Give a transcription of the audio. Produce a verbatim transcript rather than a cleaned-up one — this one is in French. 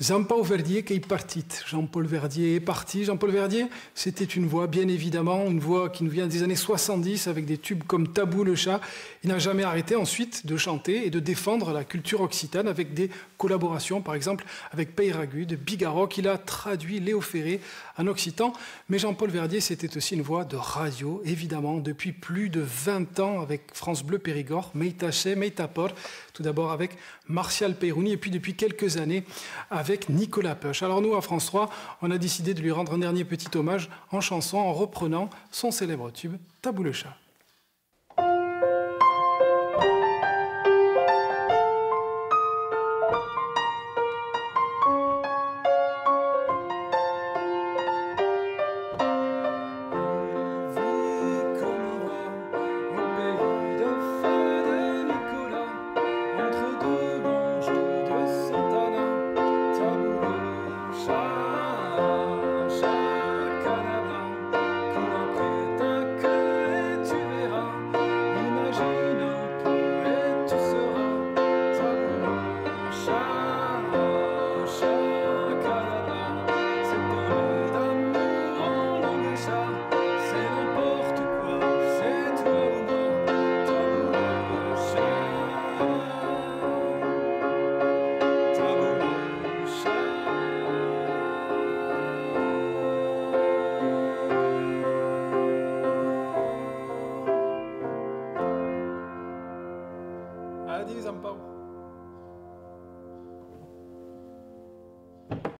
Jean-Paul Verdier qui est parti. Jean-Paul Verdier est parti. Jean-Paul Verdier, c'était une voix, bien évidemment, une voix qui nous vient des années soixante-dix avec des tubes comme Tabou le chat. Il n'a jamais arrêté ensuite de chanter et de défendre la culture occitane avec des collaborations, par exemple avec Peyragu de Bigaro, qu'il a traduit Léo Ferré en occitan. Mais Jean-Paul Verdier, c'était aussi une voix de radio, évidemment, depuis plus de vingt ans avec France Bleu Périgord, Meïtaché, Meïtapor, tout d'abord avec Martial Peyrouni et puis depuis quelques années avec avec Nicolas Peuch. Alors nous, à France trois, on a décidé de lui rendre un dernier petit hommage en chanson en reprenant son célèbre tube « Tabou le chat ».